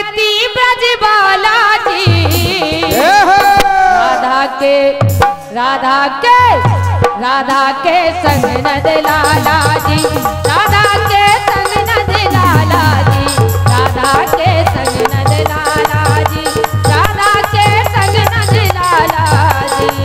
धरती ब्रजबाला जी राधा के संग नंदलाला जी, राधा के संग नंदलाला जी, राधा के संग नंदलाला जी, राधा के संग नंदलाला जी।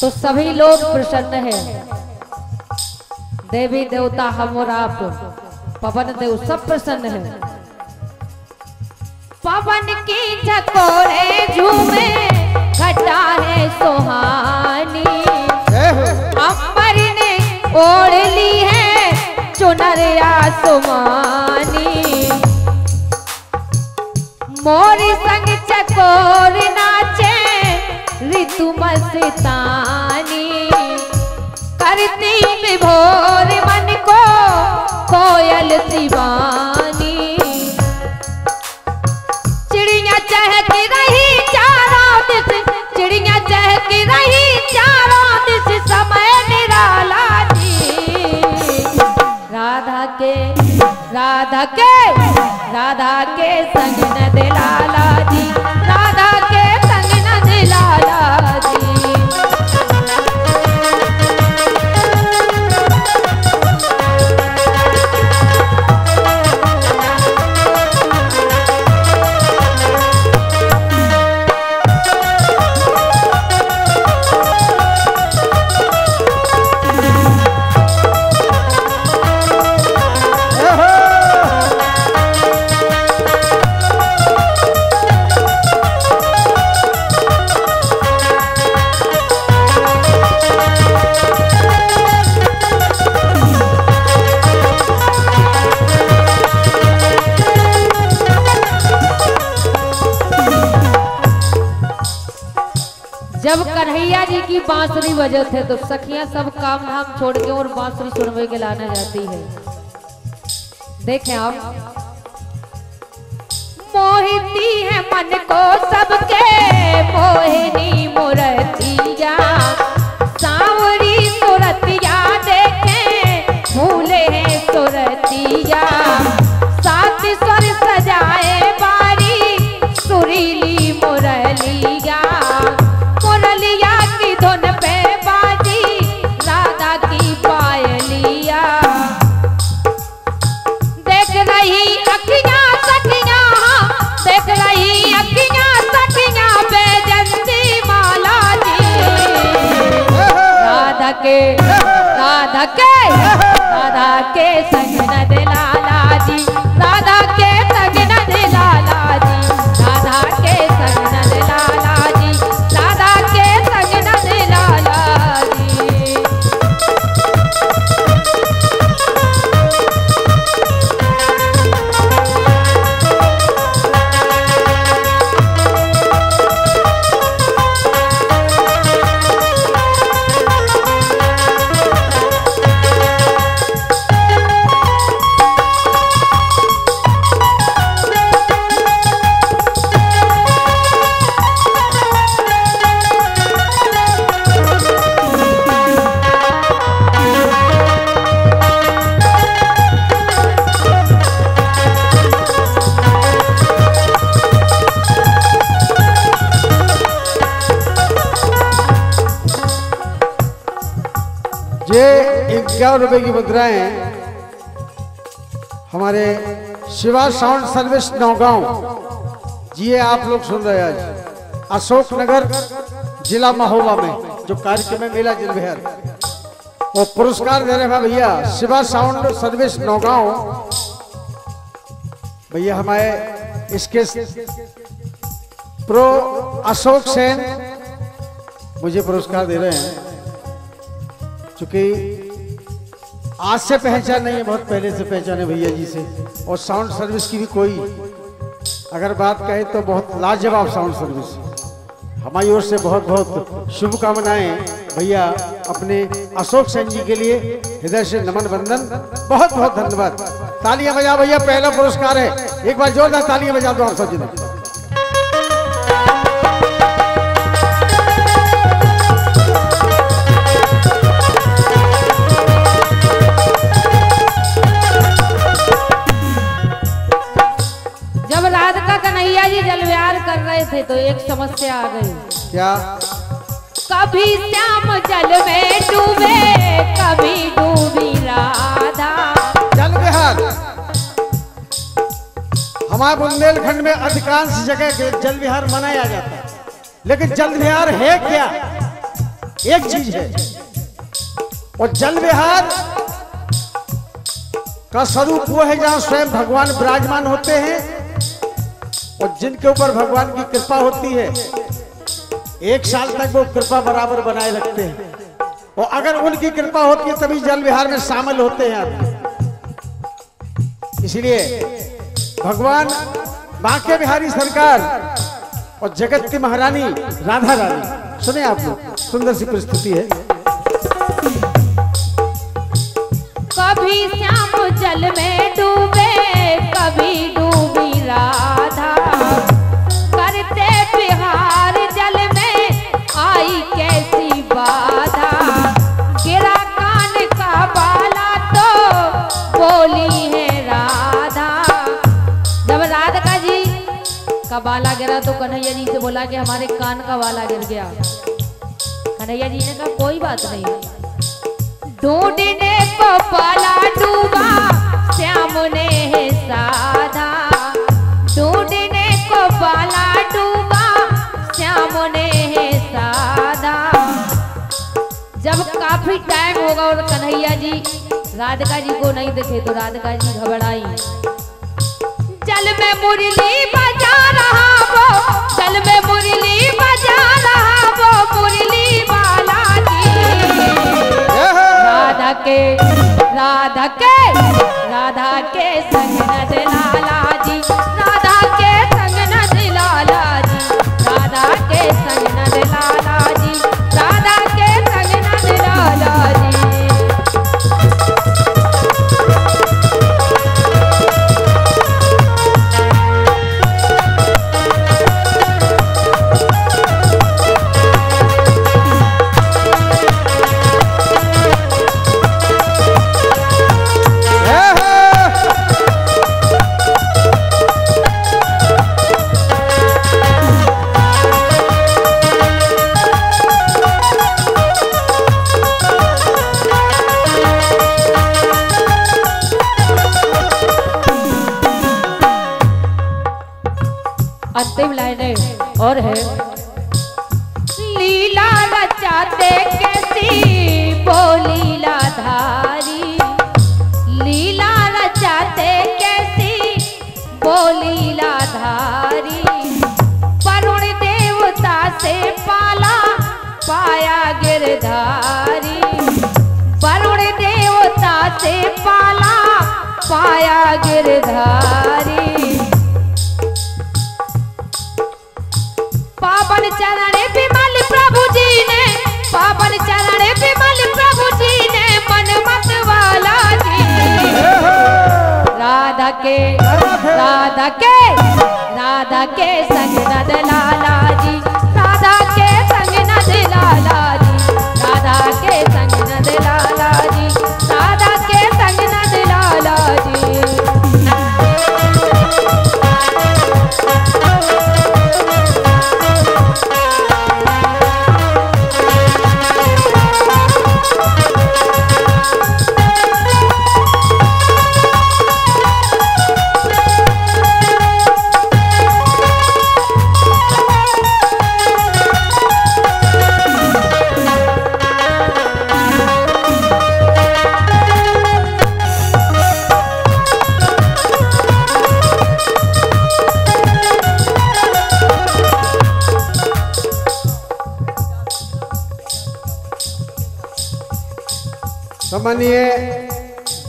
तो सभी लोग प्रसन्न हैं, देवी देवता हम और आप पवन देव सब प्रसन्न हैं। पवन की झकोरे झूमे घटा है सुहानी, अंबर ने ओढ़ ली है चुनरिया सुमानी, मोर संग चकोर नाचे ऋतु मस्तानी, करती विभोर मन को कोयल शिवानी, चिड़िया चहक रही चारों दिश, चिड़िया चहक रही चारों दिश, समय निराला जी। राधा के संग नंदलाला जी, राधा के संग नंदलाला जी। जब कन्हैया जी की बांसुरी बजे थे तो सखियां सब काम धाम छोड़ के और बांसुरी सुनने के लाने जाती है। देखें आप, मोहिती है मन को सबके मोहिनी मूर्तिया, सांवरी सूरतिया देखें भूले हैं सूरतिया, सात स्वर सजाए बारी सुरीली मुरलिया, मुरलिया की धुन पे बाजी राधा की पायलिया, देख रही अखियां सखियां, देख रही अखियां सखियां बेजंती माला जी। राधा के संग नंदलाला जी, राधा के संग नंदलाला जी, राधा के संग नंदलाला जी, राधा के संग नंदलाला जी। ₹1 की मुद्राएं हमारे शिवा साउंड सर्विस नौगांव जी, ये आप लोग सुन रहे हैं आज अशोक नगर जिला महोबा में जो कार्यक्रम में मेला जिल बिहार, और पुरस्कार देने वाले भैया शिवा साउंड सर्विस नौगांव भैया हमारे इसके प्रो अशोक सेन मुझे पुरस्कार दे रहे हैं। चूंकि आज से पहचान नहीं है, बहुत पहले से पहचान है भैया जी से, और साउंड सर्विस की भी कोई अगर बात कहें तो बहुत लाजवाब साउंड सर्विस, हमारी ओर से बहुत बहुत शुभकामनाएं भैया। अपने अशोक सेन जी के लिए हृदय से नमन बंधन, बहुत बहुत धन्यवाद। तालियां बजा भैया, पहला पुरस्कार है, एक बार जोरदार तालियां बजा दो आप सब जी। कर रहे थे तो एक समस्या आ गई, क्या? कभी श्याम जल में डूबे कभी डूबी राधा। जल विहार हमारे बुंदेलखंड में अधिकांश जगह के जल विहार मनाया जाता है, लेकिन जल विहार है क्या? एक चीज है, और जल विहार का स्वरूप वो है जहां स्वयं भगवान विराजमान होते हैं और जिनके ऊपर भगवान की कृपा होती है। एक साल तक वो कृपा बराबर बनाए रखते हैं, और अगर उनकी कृपा होती है तभी जल विहार में शामिल होते हैं आप। इसलिए भगवान बांके बिहारी सरकार और जगत की महारानी राधा रानी, सुने आप लोग, सुंदर सी प्रस्तुति है। कभी श्याम जल में डूबे कभी डूबी राधा, करते बिहार जल में आई कैसी बाधा। गिरा कान का बाला तो बोली है राधा। जब राधा जी का बाला गिरा तो कन्हैया जी से बोला कि हमारे कान का बाला गिर गया। कन्हैया जी ने कहा कोई बात नहीं। ढूंढने को पाला डूबा श्याम ने है साधा, ढूंढने को पाला डूबा श्याम ने है साधा। जब काफी टाइम होगा और कन्हैया जी राधिका जी को नहीं दिखे तो राधिका जी घबराई। जल में मुरली बजा रहा वो, जल में मुरली बजा रहा वो मुरली वाला जी। राधा के राधा के संग नंदलाला जी, राधा के संग नंदलाला जी, राधा के संग नंदलाला जी, राधा के संग नंदलाला और है। लीला रचाते कैसी वो लीला धारी, लीला रचाते कैसी वो लीला धारी। वरुण देवता से पाला पाया गिरधारी, वरुण देवता से पाला पाया गिरधारी। पावन चरण विमल प्रभु जी ने, पावन चरण विमल प्रभु जी ने मन मत वाला जी। राधा के राधा के राधा के संग नंदलाला जी, राधा के संग नंदलाला जी, राधा के संग नंदलाला जी, राधा के संग नंदलाला जी।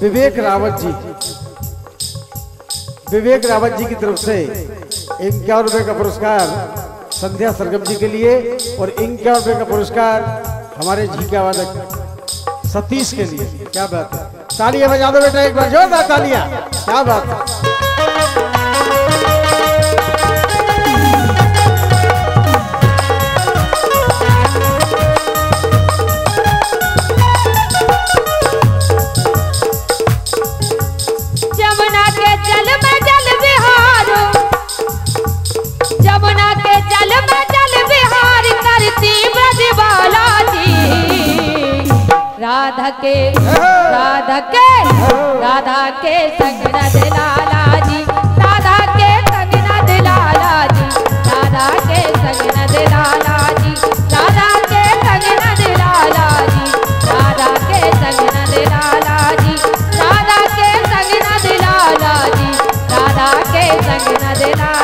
विवेक रावत जी की तरफ से ₹51 का पुरस्कार संध्या सरगम जी के लिए और ₹51 का पुरस्कार हमारे जी का वादक सतीश के लिए। क्या बात है, तालियां बजा दो बेटा एक बार जोरदार तालियां। क्या बात है, राधा के संग नंदलाला जी, राधा के संग नंदलाला जी, राधा के संग नंदलाला जी, राधा के संग नंदलाला जी, राधा के संग नंदलाला जी, राधा के संग नंदलाला जी, राधा के संग नंदलाला।